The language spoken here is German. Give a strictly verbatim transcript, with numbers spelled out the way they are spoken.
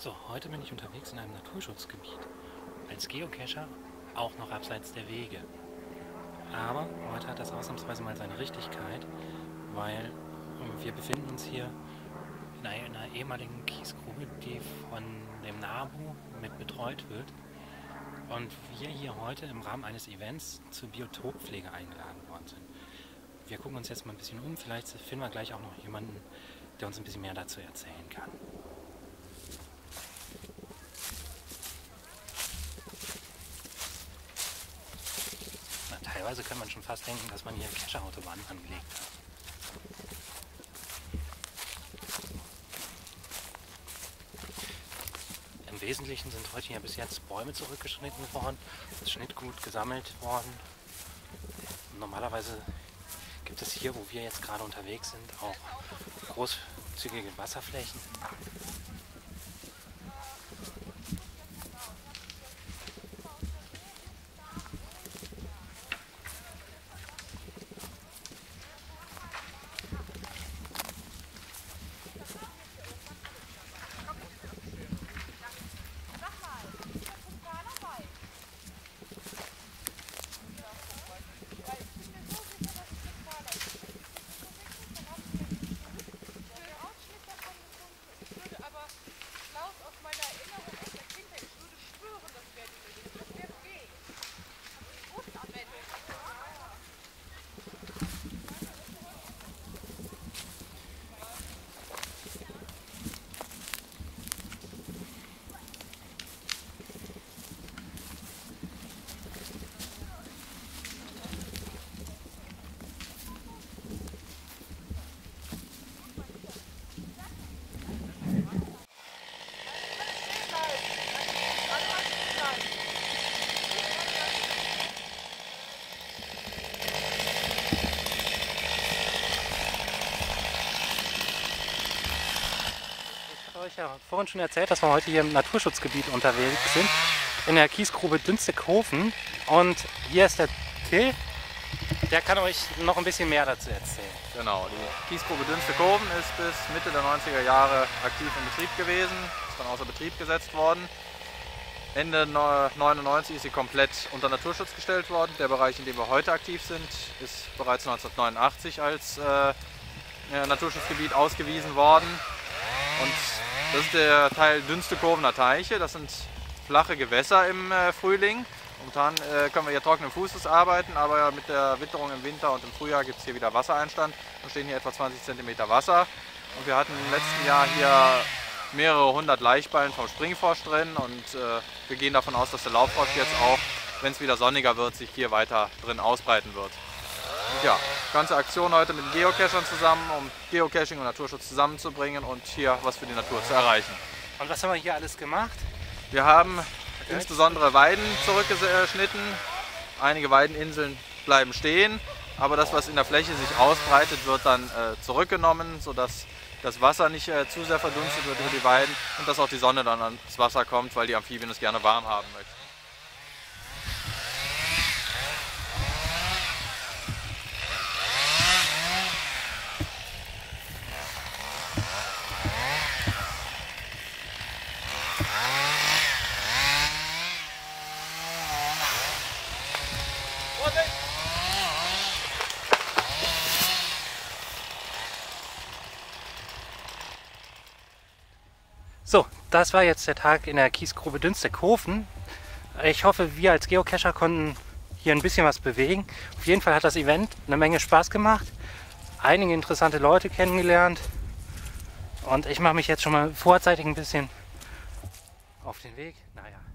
So, heute bin ich unterwegs in einem Naturschutzgebiet. Als Geocacher auch noch abseits der Wege. Aber heute hat das ausnahmsweise mal seine Richtigkeit, weil wir befinden uns hier in einer ehemaligen Kiesgrube, die von dem NABU mit betreut wird. Und wir hier heute im Rahmen eines Events zur Biotoppflege eingeladen worden sind. Wir gucken uns jetzt mal ein bisschen um, vielleicht finden wir gleich auch noch jemanden, der uns ein bisschen mehr dazu erzählen kann. Na, teilweise kann man schon fast denken, dass man hier Cacher-Autobahnen angelegt hat. Im Wesentlichen sind heute hier bis jetzt Bäume zurückgeschnitten worden, das Schnittgut gesammelt worden. Normalerweise gibt es hier, wo wir jetzt gerade unterwegs sind, auch großzügige Wasserflächen. Ich habe vorhin schon erzählt, dass wir heute hier im Naturschutzgebiet unterwegs sind, in der Kiesgrube Dünstekoven. Und hier ist der Till, der kann euch noch ein bisschen mehr dazu erzählen. Genau, die Kiesgrube Dünstekoven ist bis Mitte der neunziger Jahre aktiv in Betrieb gewesen, ist dann außer Betrieb gesetzt worden. Ende neunzehnhundertneunundneunzig ist sie komplett unter Naturschutz gestellt worden. Der Bereich, in dem wir heute aktiv sind, ist bereits neunzehnhundertneunundachtzig als äh, Naturschutzgebiet ausgewiesen worden. Und das ist der Teil Dünstekovener Teiche, das sind flache Gewässer im äh, Frühling. Momentan äh, können wir hier trockenen Fußes arbeiten, aber mit der Witterung im Winter und im Frühjahr gibt es hier wieder Wassereinstand. Da stehen hier etwa zwanzig Zentimeter Wasser und wir hatten im letzten Jahr hier mehrere hundert Laichballen vom Springfrosch drin und äh, wir gehen davon aus, dass der Laubfrosch jetzt auch, wenn es wieder sonniger wird, sich hier weiter drin ausbreiten wird. Ja, ganze Aktion heute mit den Geocachern zusammen, um Geocaching und Naturschutz zusammenzubringen und hier was für die Natur zu erreichen. Und was haben wir hier alles gemacht? Wir haben okay. insbesondere Weiden zurückgeschnitten. Einige Weideninseln bleiben stehen, aber das, was in der Fläche sich ausbreitet, wird dann äh, zurückgenommen, sodass das Wasser nicht äh, zu sehr verdunstet wird über die Weiden und dass auch die Sonne dann ans Wasser kommt, weil die Amphibien es gerne warm haben möchten. So, das war jetzt der Tag in der Kiesgrube Dünstekoven. Ich hoffe, wir als Geocacher konnten hier ein bisschen was bewegen. Auf jeden Fall hat das Event eine Menge Spaß gemacht, einige interessante Leute kennengelernt und ich mache mich jetzt schon mal vorzeitig ein bisschen auf den Weg. Naja.